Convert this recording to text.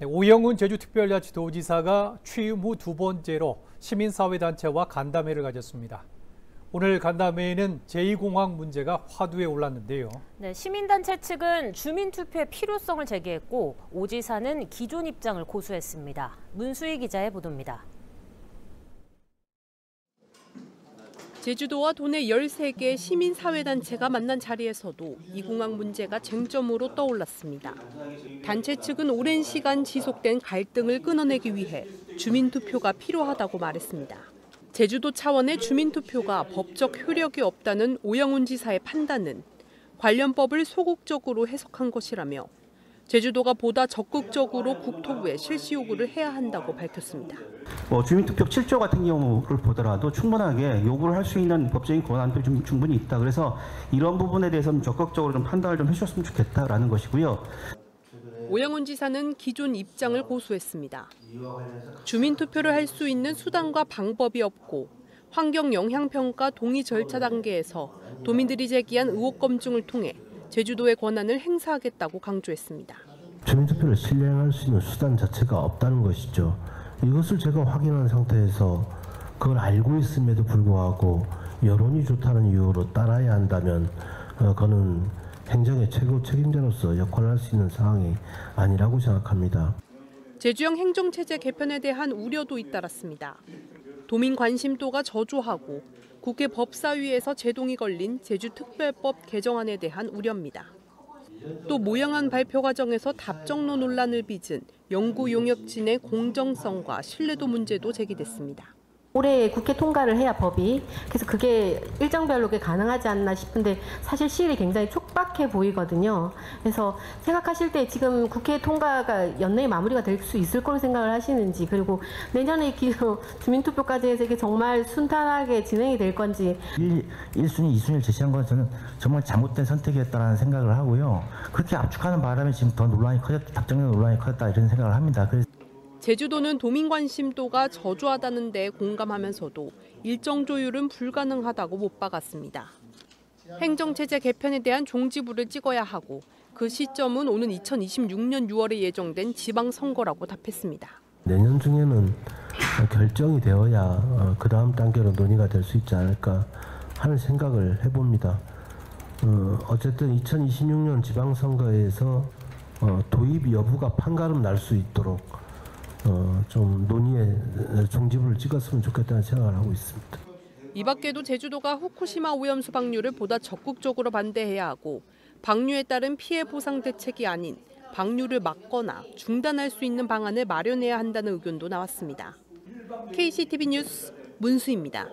네, 오영훈 제주특별자치도지사가 취임 후 두 번째로 시민사회단체와 간담회를 가졌습니다. 오늘 간담회에는 제2공항 문제가 화두에 올랐는데요. 네, 시민단체 측은 주민투표의 필요성을 제기했고 오 지사는 기존 입장을 고수했습니다. 문수희 기자의 보도입니다. 제주도와 도내 13개 시민사회단체가 만난 자리에서도 이 공항 문제가 쟁점으로 떠올랐습니다. 단체 측은 오랜 시간 지속된 갈등을 끊어내기 위해 주민투표가 필요하다고 말했습니다. 제주도 차원의 주민투표가 법적 효력이 없다는 오영훈 지사의 판단은 관련법을 소극적으로 해석한 것이라며 제주도가 보다 적극적으로 국토부에 실시 요구를 해야 한다고 밝혔습니다. 주민투표 7조 같은 경우를 보더라도 충분하게 요구를 할 수 있는 법적인 권한도 좀 충분히 있다. 그래서 이런 부분에 대해서는 적극적으로 좀 판단을 좀 해주셨으면 좋겠다라는 것이고요. 오영훈 지사는 기존 입장을 고수했습니다. 주민투표를 할 수 있는 수단과 방법이 없고 환경영향평가 동의 절차 단계에서 도민들이 제기한 의혹 검증을 통해 제주도의 권한을 행사하겠다고 강조했습니다. 주민투표를 실행할 수 있는 수단 자체가 없다는 것이죠. 이것을 제가 확인한 상태에서 그걸 알고 있음에도 불구하고 여론이 좋다는 이유로 따라야 한다면 그거는 행정의 최고 책임자로서 역할을 할 수 있는 상황이 아니라고 생각합니다. 제주형 행정체제 개편에 대한 우려도 잇따랐습니다. 도민 관심도가 저조하고 국회 법사위에서 제동이 걸린 제주특별법 개정안에 대한 우려입니다. 또 모형안 발표 과정에서 답정로 논란을 빚은 연구용역진의 공정성과 신뢰도 문제도 제기됐습니다. 올해 국회 통과를 해야 법이, 그래서 그게 일정별로 가능하지 않나 싶은데 사실 시일이 굉장히 촉박해 보이거든요. 그래서 생각하실 때 지금 국회 통과가 연내에 마무리가 될 수 있을 거로 생각을 하시는지, 그리고 내년에 주민투표까지 해서 이게 정말 순탄하게 진행이 될 건지. 1순위, 2순위를 제시한 건 저는 정말 잘못된 선택이었다는 생각을 하고요. 그렇게 압축하는 바람에 지금 더 논란이 커졌다, 답정력 논란이 커졌다 이런 생각을 합니다. 그래서 제주도는 도민 관심도가 저조하다는 데 공감하면서도 일정 조율은 불가능하다고 못 박았습니다. 행정체제 개편에 대한 종지부를 찍어야 하고 그 시점은 오는 2026년 6월에 예정된 지방선거라고 답했습니다. 내년 중에는 결정이 되어야 그 다음 단계로 논의가 될 수 있지 않을까 하는 생각을 해봅니다. 어쨌든 2026년 지방선거에서 도입 여부가 판가름 날 수 있도록 좀 논의에 종지부를 찍었으면 좋겠다는 생각을 하고 있습니다. 이 밖에도 제주도가 후쿠시마 오염수 방류를 보다 적극적으로 반대해야 하고 방류에 따른 피해 보상 대책이 아닌 방류를 막거나 중단할 수 있는 방안을 마련해야 한다는 의견도 나왔습니다. KCTV 뉴스 문수입니다.